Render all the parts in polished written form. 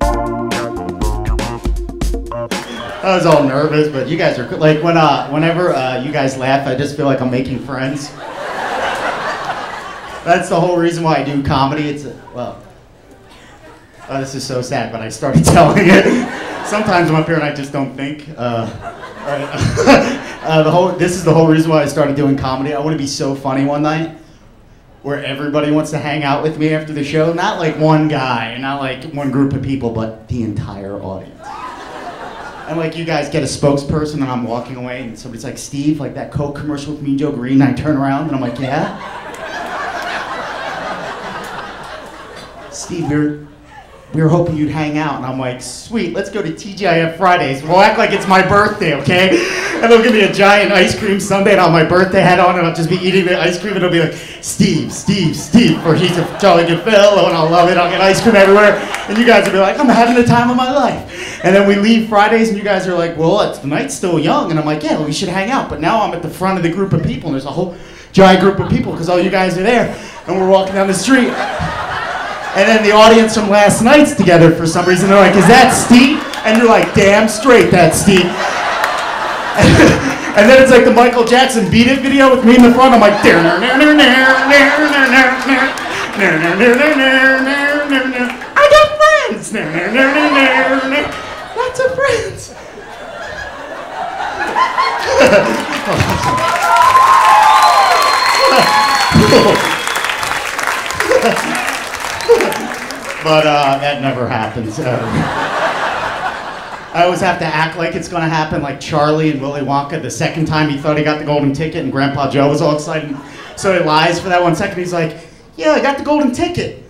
I was all nervous, but you guys are cool. Like when, whenever you guys laugh, I just feel like I'm making friends. That's the whole reason why I do comedy. It's well, oh, this is so sad, but I started telling it. Sometimes I'm up here and I just don't think. This is the whole reason why I started doing comedy. I want to be so funny one night, where everybody wants to hang out with me after the show. Not like one guy, not like one group of people, but the entire audience. And like you guys get a spokesperson and I'm walking away and somebody's like, Steve, like that Coke commercial with Mean Joe Green, and I turn around and I'm like, yeah? Steve, we were hoping you'd hang out. And I'm like, sweet, let's go to TGIF Fridays. We'll act like it's my birthday, okay? And they'll give me a giant ice cream sundae and I'll have my birthday hat on and I'll just be eating the ice cream and it'll be like, Steve, Steve, Steve, or he's a jolly good fellow and I'll love it, I'll get ice cream everywhere. And you guys will be like, I'm having the time of my life. And then we leave Fridays and you guys are like, well, the night's still young. And I'm like, yeah, well, we should hang out. But now I'm at the front of the group of people and there's a whole giant group of people because all you guys are there. And we're walking down the street. And then the audience from last night's together for some reason. They're like, is that Steve? And you're like, damn straight, that's Steve. And then it's like the Michael Jackson Beat It video with me in the front. I'm like, I got friends. Lots of friends. But that never happens. I always have to act like it's gonna happen, like Charlie and Willy Wonka, the second time he thought he got the golden ticket and Grandpa Joe was all excited. So he lies for that 1 second. He's like, yeah, I got the golden ticket.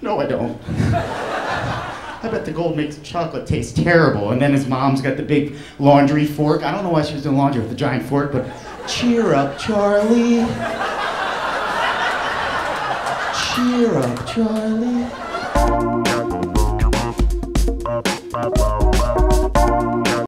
No, I don't. I bet the gold makes chocolate taste terrible. And then his mom's got the big laundry fork. I don't know why she was doing laundry with the giant fork, but cheer up, Charlie. Cheer up, Charlie.